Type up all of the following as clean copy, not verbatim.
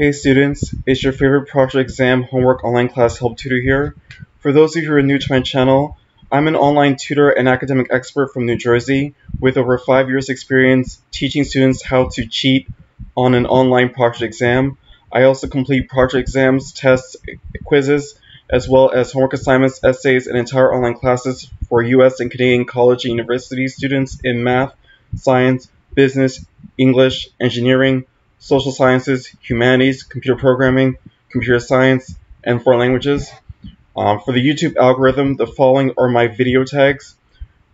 Hey students, it's your favorite project exam homework online class help tutor here. For those of you who are new to my channel, I'm an online tutor and academic expert from New Jersey with over 5 years experience teaching students how to cheat on an online project exam. I also complete project exams, tests, quizzes, as well as homework assignments, essays, and entire online classes for US and Canadian college and university students in math, science, business, English, engineering, social sciences, humanities, computer programming, computer science, and foreign languages. For the YouTube algorithm, the following are my video tags.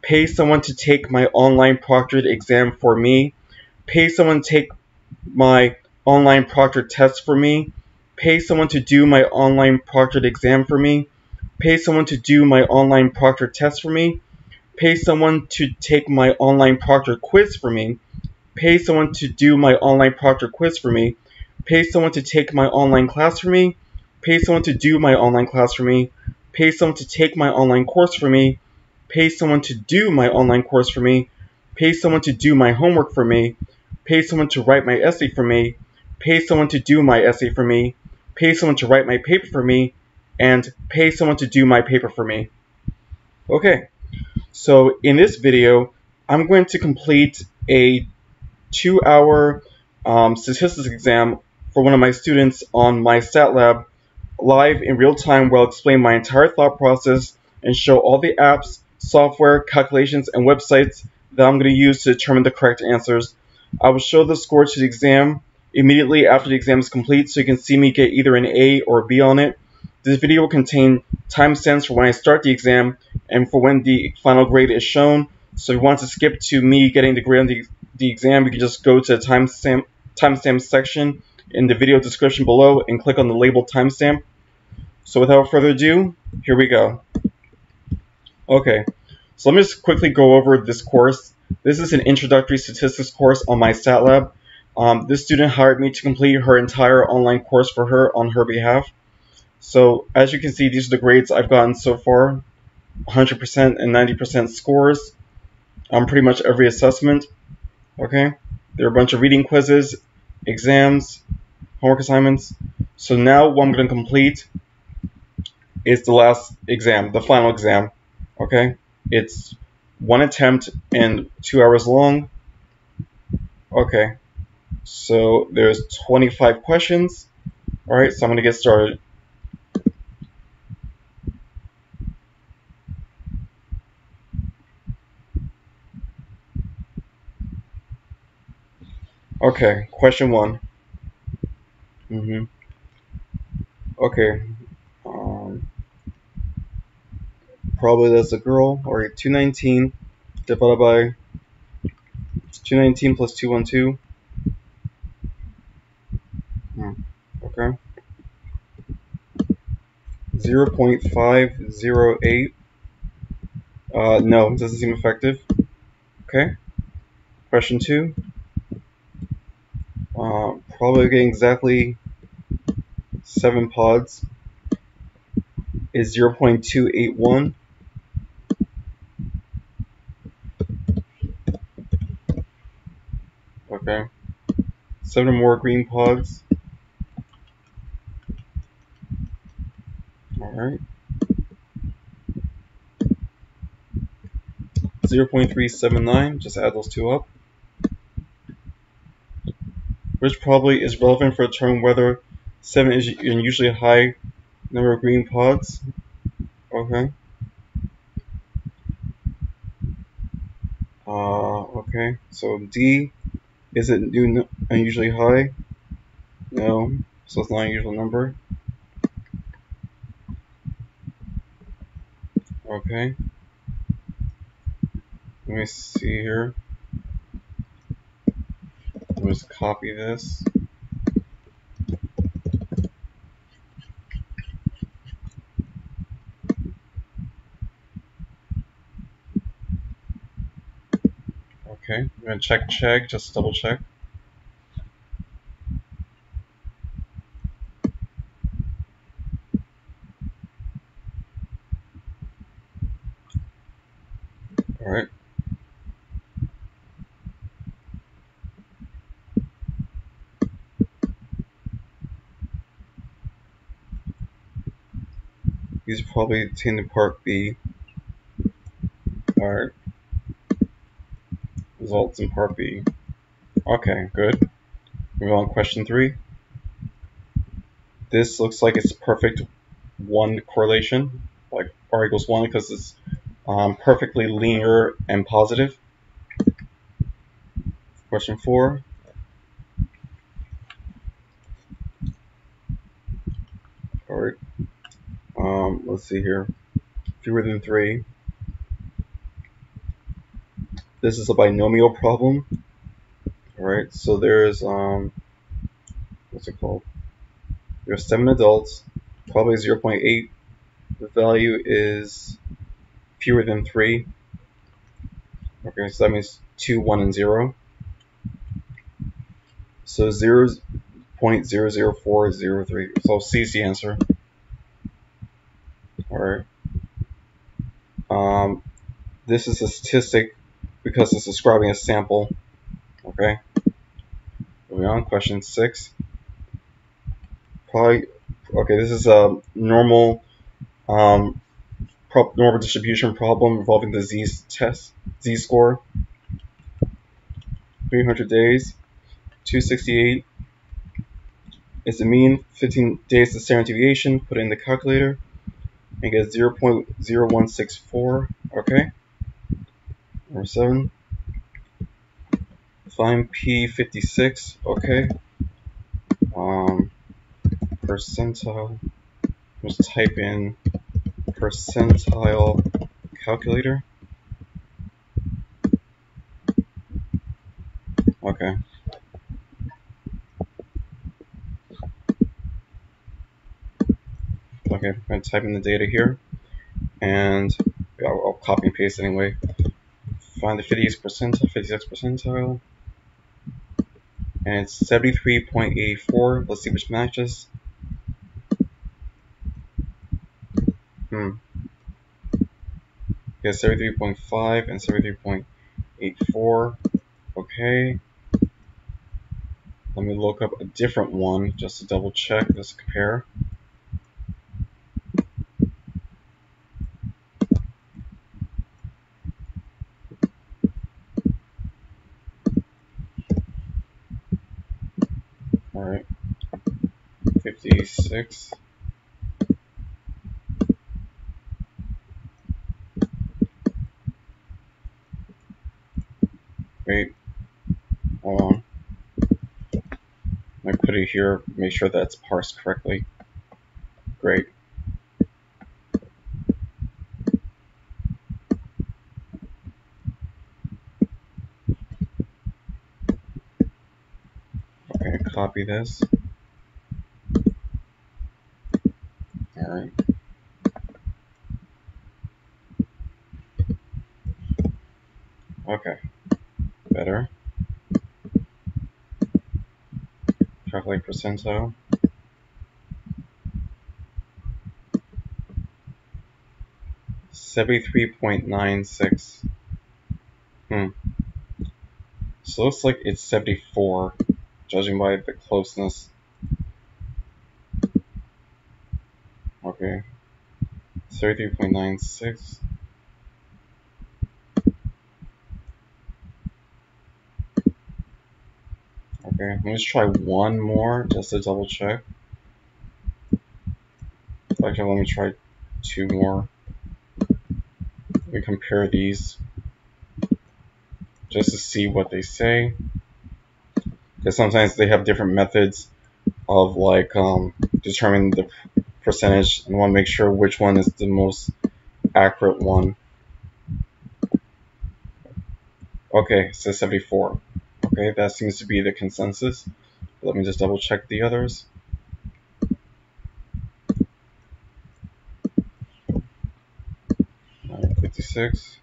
Pay someone to take my online proctored exam for me. Pay someone to take my online proctored test for me. Pay someone to do my online proctored exam for me. Pay someone to do my online proctored test for me. Pay someone to take my online proctored quiz for me. Pay someone to do my online proctored quiz for me. Pay someone to take my online class for me. Pay someone to do my online class for me. Pay someone to take my online course for me. Pay someone to do my online course for me. Pay someone to do my homework for me. Pay someone to write my essay for me. Pay someone to do my essay for me. Pay someone to write my paper for me. And pay someone to do my paper for me. Okay, so in this video, I'm going to complete a 2-hour statistics exam for one of my students on MyStatLab live in real time, where I'll explain my entire thought process and show all the apps, software, calculations, and websites that I'm going to use to determine the correct answers. I will show the score to the exam immediately after the exam is complete, so you can see me get either an A or a B on it. This video will contain timestamps for when I start the exam and for when the final grade is shown. So if you want to skip to me getting the grade on the exam, you can just go to the timestamp section in the video description below and click on the labeled timestamp. So without further ado, here we go. Okay, so let me just quickly go over this course. This is an introductory statistics course on MyStatLab. This student hired me to complete her entire online course for her on her behalf. So as you can see, these are the grades I've gotten so far, 100% and 90% scores on pretty much every assessment. Okay, there are a bunch of reading quizzes, exams, homework assignments. So now what I'm going to complete is the last exam, the final exam. Okay, it's one attempt and 2 hours long. Okay, so there's 25 questions. All right, so I'm going to get started. Okay, question one. Okay. Probably that's a girl. All right, 219 divided by 219 plus 212. Okay. 0.508. No, doesn't seem effective. Okay. Question two. Probably getting exactly 7 pods is 0.281. Okay. 7 or more green pods. Alright. 0.379, just add those two up. Which probably is relevant for determining whether 7 is unusually a high number of green pods. Okay. Okay, so D isn't unusually high. No, so it's not an unusual number. Okay. Let me see here. Just copy this. Okay, I'm gonna check, just double check. All right. He's probably attending Part B. Alright. Results in Part B. Okay, good. Move on to question 3. This looks like it's perfect one correlation, like R equals 1, because it's perfectly linear and positive. Question 4. Alright. Let's see here. Fewer than 3. This is a binomial problem. Alright, so there's what's it called? There's 7 adults, probably 0.8. The value is fewer than 3. Okay, so that means 2, 1, and 0. So 0.00403. So C is the answer. Alright. This is a statistic because it's describing a sample. Okay. Moving on, question 6. Probably, okay, this is a normal normal distribution problem involving the z score. 300 days, 268. It's the mean, 15 days to standard deviation. Put it in the calculator and get 0.0164. Okay. Number 7. Find p56. Okay. Percentile. Just type in percentile calculator. Okay. Okay, I'm going to type in the data here, and yeah, I'll copy and paste anyway. Find the 56th percentile, and it's 73.84. Let's see which matches. Yeah, 73.5 and 73.84. Okay. Let me look up a different one just to double check. Let's compare. All right, 56. Wait, hold on. I put it here. Make sure that's parsed correctly. Great. Copy this. All right. Okay. Better. Calculate percentile. $73.96. So it looks like it's 74. Judging by the closeness. Okay. 33.96. Okay, I'm going to try one more just to double check. Actually, let me try 2 more. We compare these just to see what they say. Sometimes they have different methods of like determining the percentage, and want to make sure which one is the most accurate one. Okay, so 74. Okay, that seems to be the consensus. Let me just double check the others. All right, 56.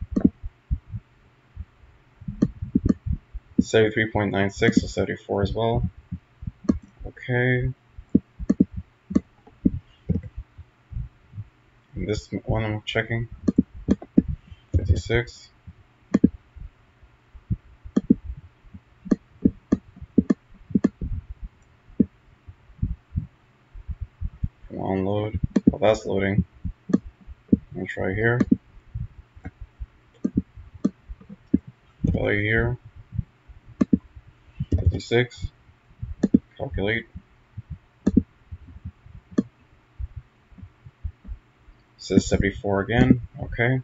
73.96, so 74 as well. Okay. And this one I'm checking. 56. Come on, load. Well, that's loading. try here, play here, 56, calculate, says 74 again, okay,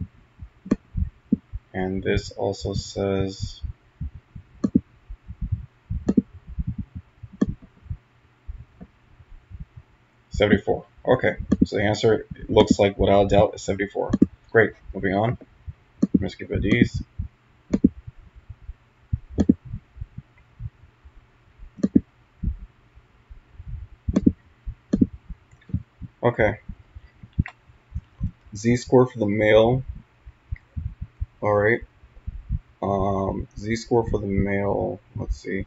and this also says 74. Okay, so the answer looks like without a doubt is 74. Great, moving on. I'm going to skip these. Okay. Z-score for the male. Alright. Z-score for the male, let's see.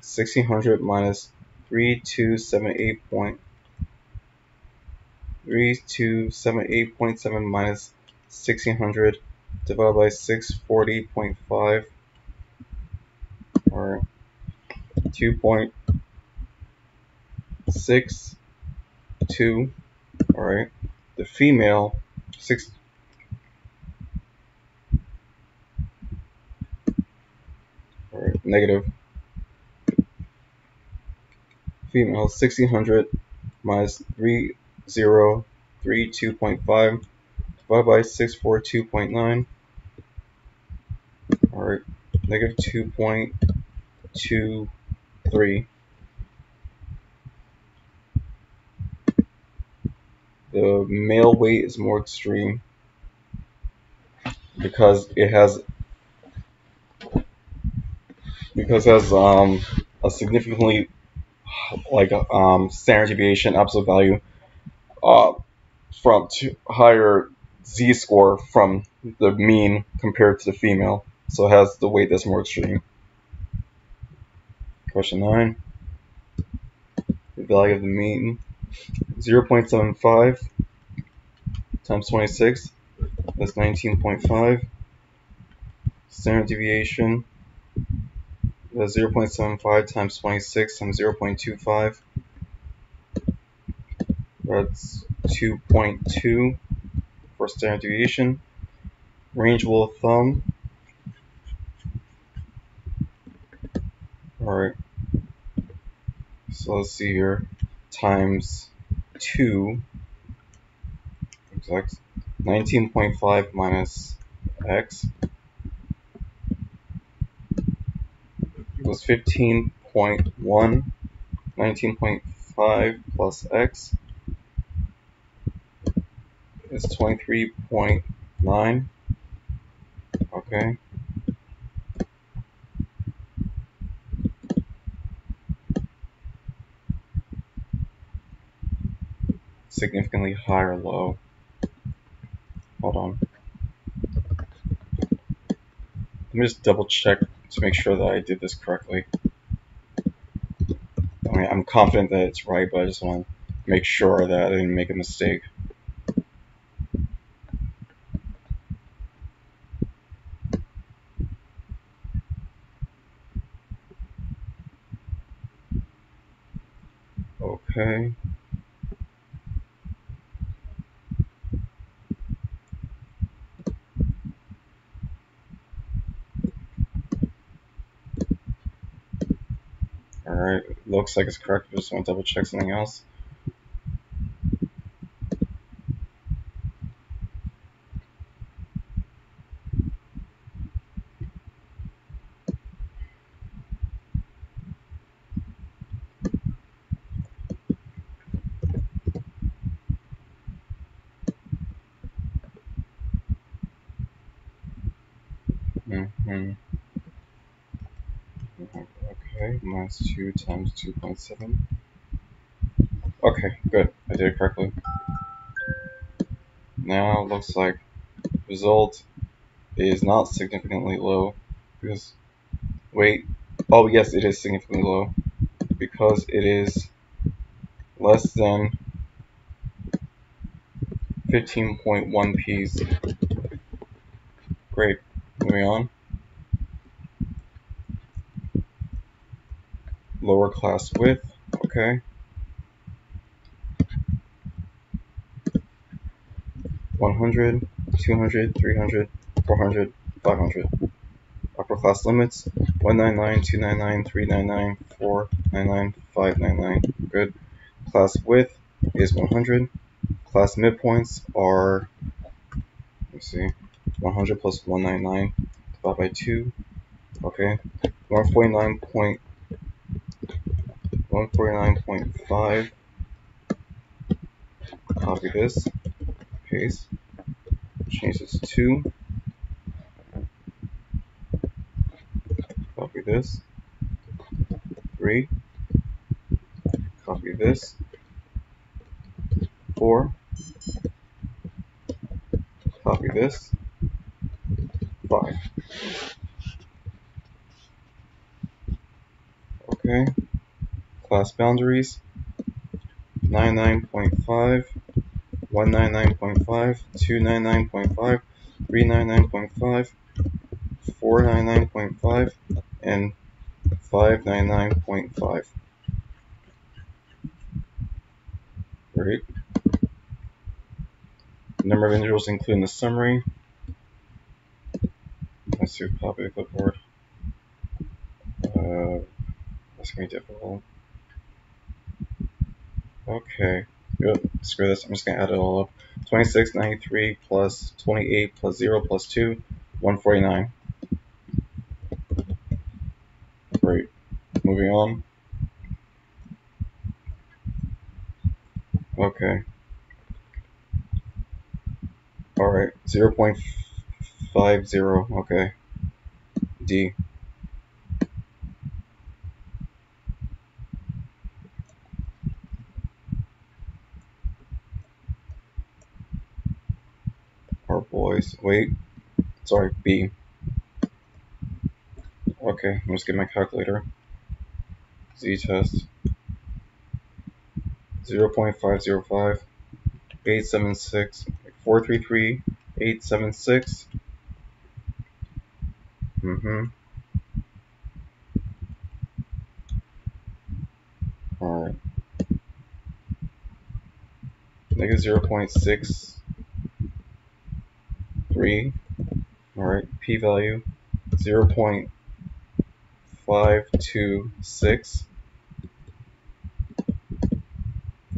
1600 minus 3278.7 minus 1600 divided by 640.5 or 2.62. All right, the female 1600 minus 332.5 divided by 642.9. All right, negative 2.23. The male weight is more extreme because it has a significantly standard deviation absolute value from higher z-score from the mean compared to the female, so it has the weight that's more extreme. Question 9. The value of the mean 0.75 times 26, that's 19.5. Standard deviation, that's 0.75 times 26 times 0.25, that's 2.2 for standard deviation. Range rule of thumb, alright, so let's see here, times 2 x 19.5 minus x equals 15.1. 19.5 plus x is 23.9. okay, significantly high or low. Hold on. Let me just double check to make sure that I did this correctly. I mean, I'm confident that it's right, but I just want to make sure that I didn't make a mistake. Okay. Alright, looks like it's correct, I just want to double check something else. Minus 2 times 2.7. Okay, good. I did it correctly. Now it looks like the result is not significantly low because, wait, oh yes, it is significantly low because it is less than 15.1 p's. Great, moving on. Lower class width, okay. 100, 200, 300, 400, 500. Upper class limits 199, 299, 399, 499, 599. Good. Class width is 100. Class midpoints are, let's see, 100 plus 199 divided by 2. Okay, 149.5. Copy this, paste, change this to 2. Copy this, 3. Copy this, 4. Copy this, 5. Okay, class boundaries 99.5, 199.5, 299.5, 399.5, 499.5, and 599.5. Great. Number of individuals included in the summary. Let's do a copy of the clipboard. That's going to be difficult. Okay, good. Screw this. I'm just going to add it all up. 26, 93, plus 28, plus 0, plus 2, 149. Great. Moving on. Okay. Alright, 0.50. Okay. D. B. Okay, let's get my calculator. Z test 0.505 876 433 876. All right. Negative 0.63. Alright, p value 0.526.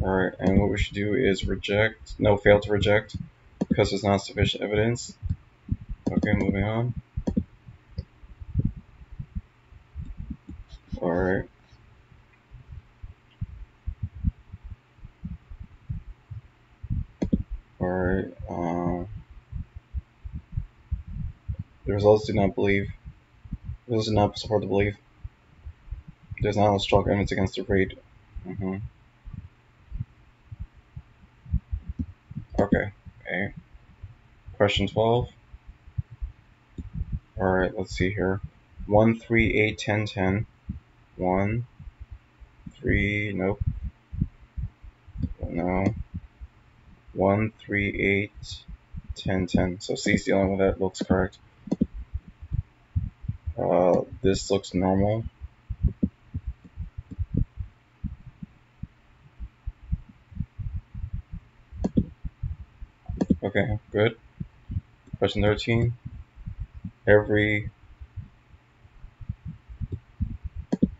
Alright, and what we should do is reject, no, fail to reject, because there's not sufficient evidence. Okay, moving on. Alright. Alright, the results do not believe. The results do not support the belief. There's not a strong evidence against the raid. Okay. Okay. Question 12. Alright, let's see here. 1, 3, 8, 10, 10. 1, 3. Nope. No. 1, 3, 8, 10, 10. So C's dealing with that. Looks correct. This looks normal. Okay, good. Question 13. Every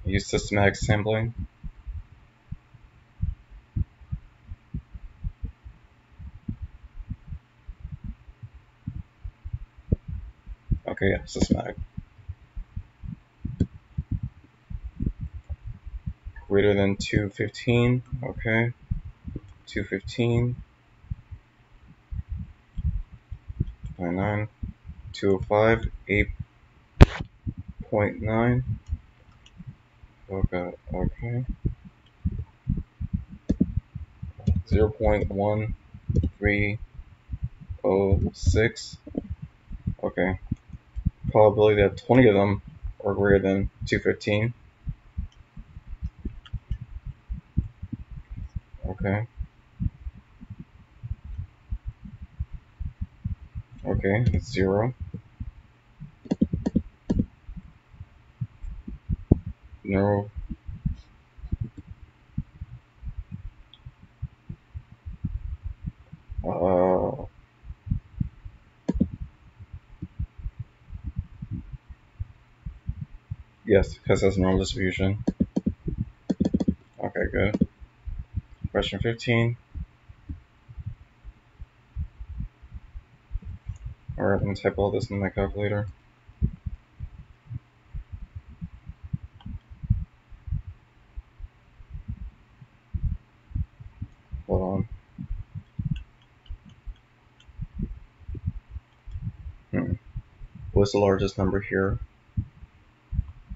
use systematic sampling. Okay, yeah, systematic. Greater than 215, okay, 215, 99, 205, 8.9, okay, okay, 0.1306, okay, probability that 20 of them are greater than 215. Okay. Okay, it's 0. No. Yes, because that's normal distribution. Okay, good. Question 15. Alright, I'm going to type all this in my calculator. Hold on. What's the largest number here?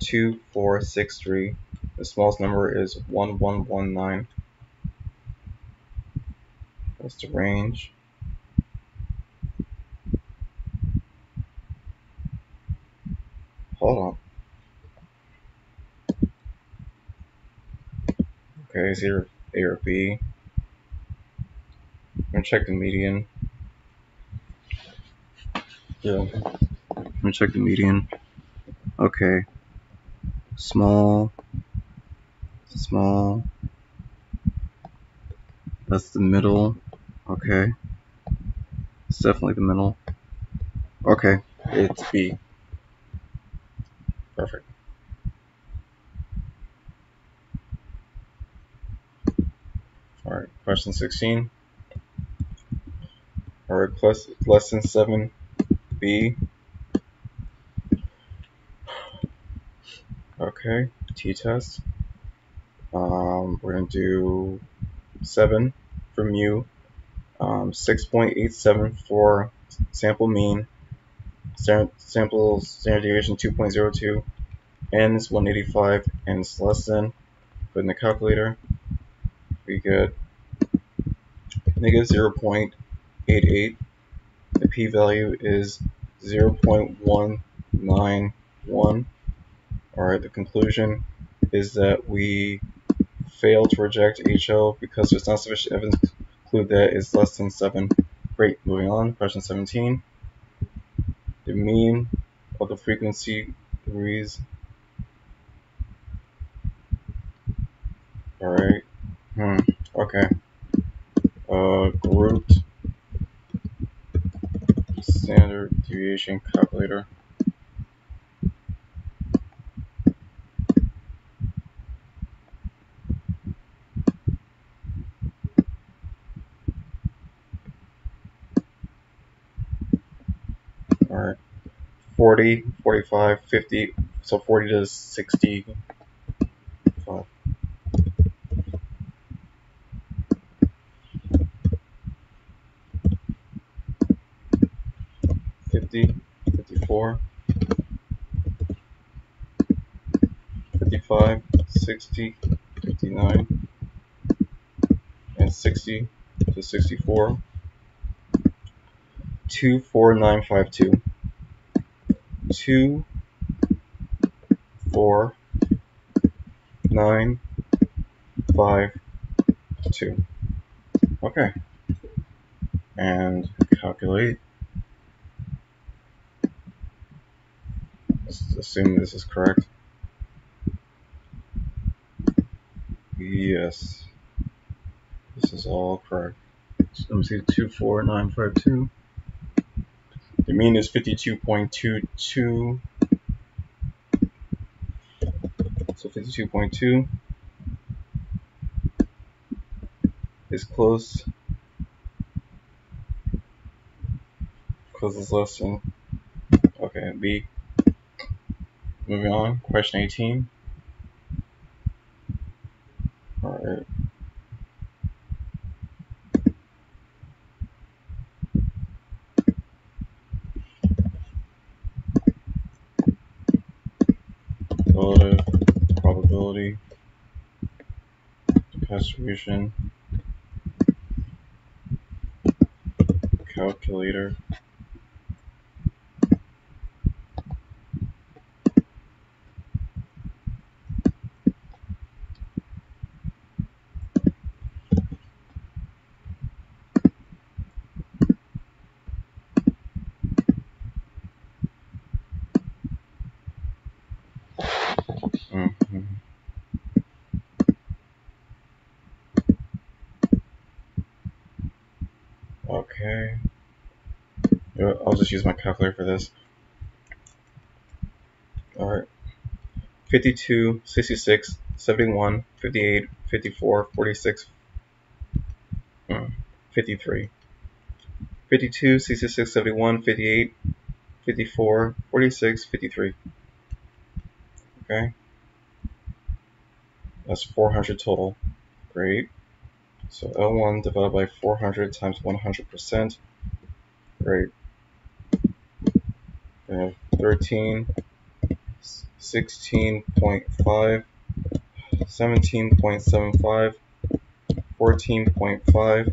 2463. The smallest number is 1119. That's the range. Hold on. Okay, is either A or B? I'm gonna check the median. Yeah. I'm gonna check the median. Okay. Small. That's the middle. Okay. It's definitely the middle. Okay, it's B. Perfect. Alright, question 16. Alright, lesson 7B. Okay, t-test. We're going to do 7 for mu, 6.87 for sample mean, sample standard deviation 2.02, n is 185, n is less than. Put in the calculator. We get negative 0.88. The p-value is 0.191. Alright, the conclusion is that we fail to reject HO because there's not sufficient evidence to conclude that it's less than 7. Great, moving on. Question 17. The mean of the frequency degrees. Alright. Okay. Grouped standard deviation calculator. Alright, 40, 45, 50, so 40 to 60. All right. 50, 54, 55, 60, 59, and 60 to 64. 24952. 24952. Okay. And calculate. Let's assume this is correct. Yes. This is all correct. So let me see 24952. The mean is 52.22, so 52.2 is close, because it's less than, okay, B. Moving on, question 18. Alright. Probability distribution calculator. Okay, I'll just use my calculator for this. Alright, 52, 66, 71, 58, 54, 46, 53. 52, 66, 71, 58, 54, 46, 53. Okay. That's 400 total. Great. So L1 divided by 400 times 100%. Great. We have 13, 16.5, 17.75, 14.5,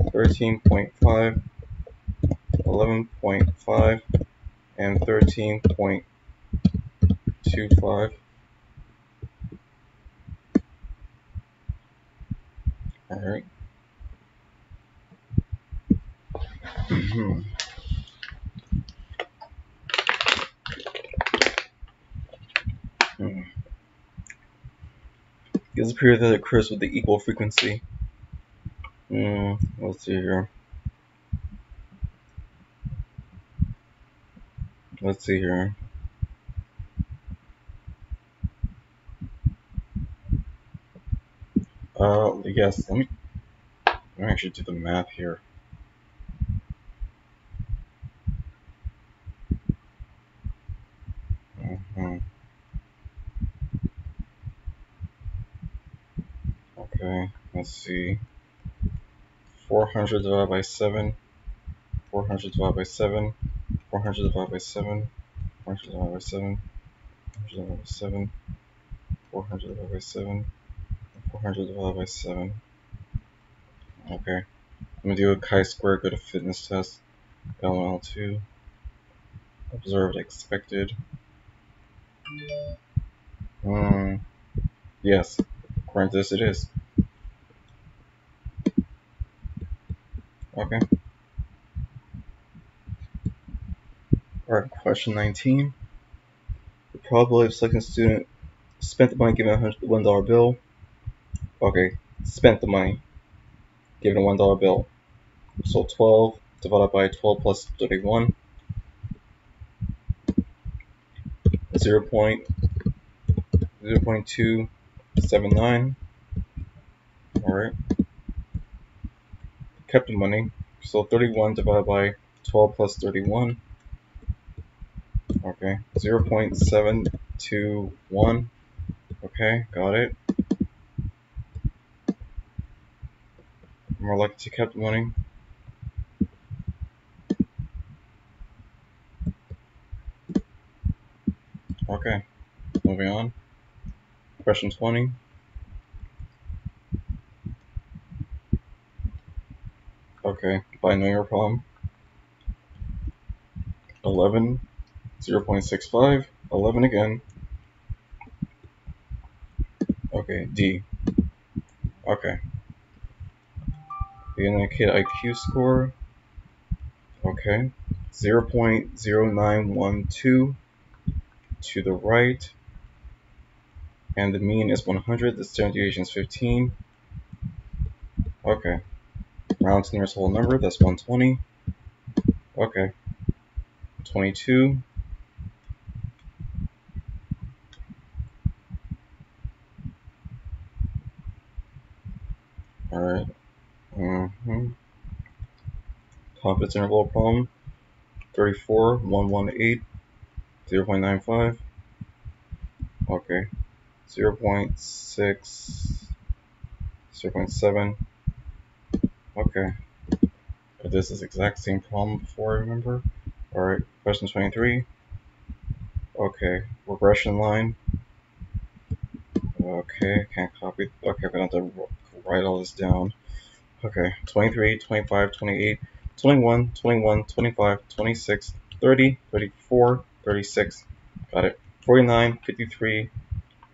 13.5, 11.5, and 13.25. All right. It's a period that occurs with the equal frequency. Let's see here. Let's see here. Yes, let me actually do the math here. Okay, let's see. 400 divided by 7, 400 divided by 7, 400 divided by 7, 400 divided by 7, 400 divided by 7, 400 divided by 7, 400 divided by 7. Okay, I'm going to do a chi-square, go to fitness test, L1, L2, observed, expected. Yes, according to this it is. Okay. Alright, question 19. The probability of selecting a student spent the money given a $1 bill. Okay, spent the money given a $1 bill. So 12 divided by 12 plus 31. 0.279. Alright. Kept the money, so 31 divided by 12 plus 31. Okay, 0.721. Okay, got it. More likely to kept the money. Okay, moving on. Question 20. Okay, binomial problem. 11, 0.65, 11 again. Okay, D. Okay. You're gonna get IQ score. Okay, 0.0912 to the right. And the mean is 100, the standard deviation is 15. Okay. Round to the nearest whole number, that's 120. Okay. 22. Alright. Confidence interval problem. 34, 118, 0.95. Okay. 0.6, 0.7. Okay, this is the exact same problem before, I remember. Alright, question 23. Okay, regression line. Okay, can't copy. Okay, I'm going to have to write all this down. Okay, 23, 25, 28, 21, 21, 25, 26, 30, 34, 36. Got it. 49, 53,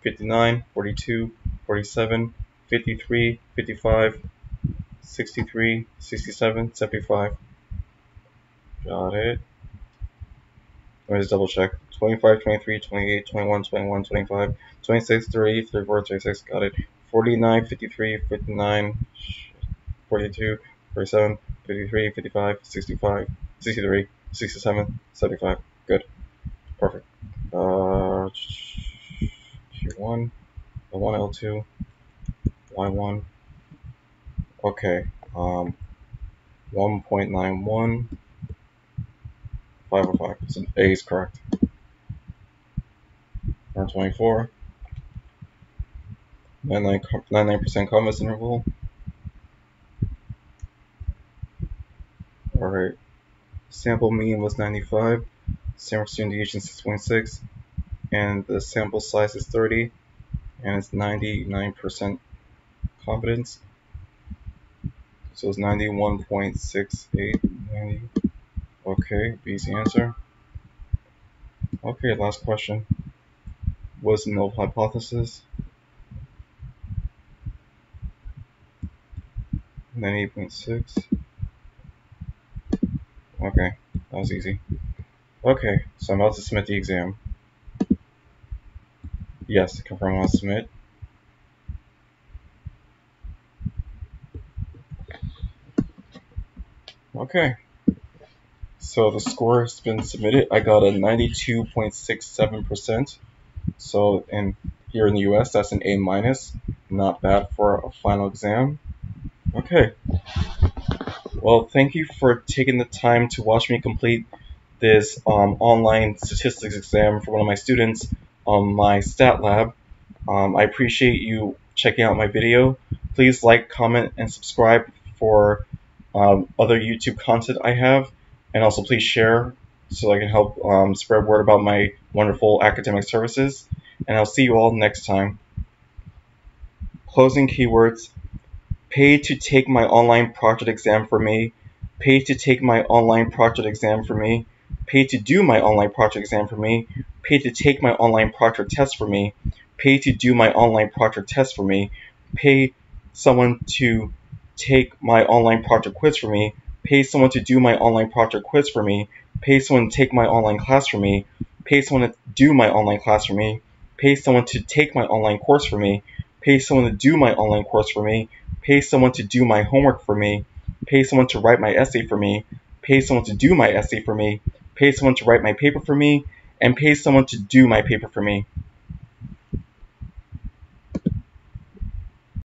59, 42, 47, 53, 55, 63, 67, 75. Got it. Let me just double check. 25, 23, 28, 21, 21, 25, 26, 30, 34, 36. Got it. 49, 53, 59, 42, 47, 53, 55, 65, 63, 67, 75. Good. Perfect. Q1, L1, L2, Y1. Okay, 1.91, 505%. A is correct. 124, 99% confidence interval. Alright, sample mean was 95, sample standard deviation 6.6, and the sample size is 30, and it's 99% confidence. So it's 91.6890. Okay, easy answer. Okay, last question. What's the null hypothesis? 98.6. Okay, that was easy. Okay, so I'm about to submit the exam. Yes, confirm I'll submit. Okay, so the score has been submitted. I got a 92.67%. So here in the US, that's an A-, not bad for a final exam. Okay, well, thank you for taking the time to watch me complete this online statistics exam for one of my students on my MyStatLab. I appreciate you checking out my video. Please like, comment, and subscribe for other YouTube content I have, and also please share so I can help spread word about my wonderful academic services, and I'll see you all next time. Closing keywords: paid to take my online project exam for me, paid to take my online project exam for me, paid to do my online project exam for me, paid to take my online project test for me, paid to do my online project test for me, pay someone to take my online project quiz for me, pay someone to do my online project quiz for me, pay someone to take my online class for me, pay someone to do my online class for me, pay someone to take my online course for me, pay someone to do my online course for me, pay someone to do my homework for me, pay someone to write my essay for me, pay someone to do my essay for me, pay someone to write my paper for me, and pay someone to do my paper for me.